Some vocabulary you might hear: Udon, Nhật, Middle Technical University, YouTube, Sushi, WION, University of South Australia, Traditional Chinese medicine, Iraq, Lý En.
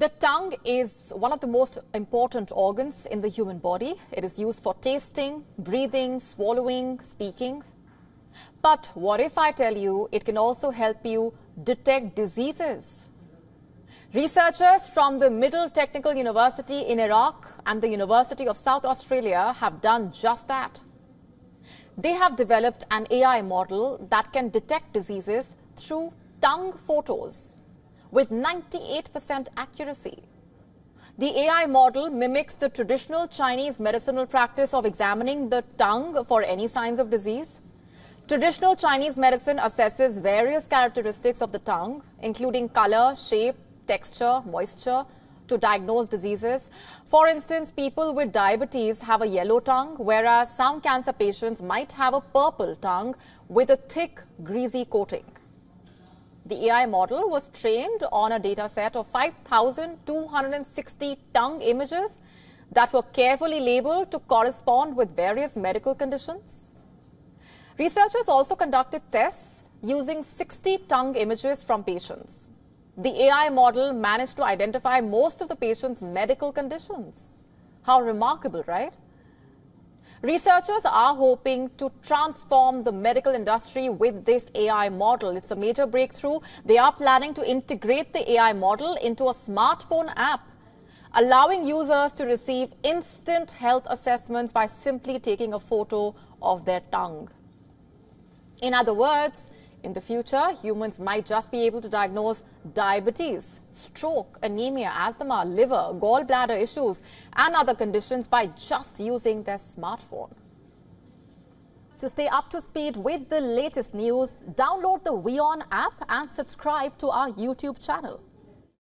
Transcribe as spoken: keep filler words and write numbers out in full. The tongue is one of the most important organs in the human body. It is used for tasting, breathing, swallowing, speaking. But what if I tell you it can also help you detect diseases? Researchers from the Middle Technical University in Iraq and the University of South Australia have done just that. They have developed an A I model that can detect diseases through tongue photos with ninety-eight percent accuracy. The A I model mimics the traditional Chinese medicinal practice of examining the tongue for any signs of disease. Traditional Chinese medicine assesses various characteristics of the tongue, including color, shape, texture, moisture, to diagnose diseases. For instance, people with diabetes have a yellow tongue, whereas some cancer patients might have a purple tongue with a thick, greasy coating. The A I model was trained on a data set of five thousand two hundred sixty tongue images that were carefully labeled to correspond with various medical conditions. Researchers also conducted tests using sixty tongue images from patients. The A I model managed to identify most of the patients' medical conditions. How remarkable, right? Researchers are hoping to transform the medical industry with this A I model. It's a major breakthrough. They are planning to integrate the A I model into a smartphone app, allowing users to receive instant health assessments by simply taking a photo of their tongue. In other words, in the future, humans might just be able to diagnose diabetes, stroke, anemia, asthma, liver, gallbladder issues and other conditions by just using their smartphone. To stay up to speed with the latest news, download the WION app and subscribe to our YouTube channel.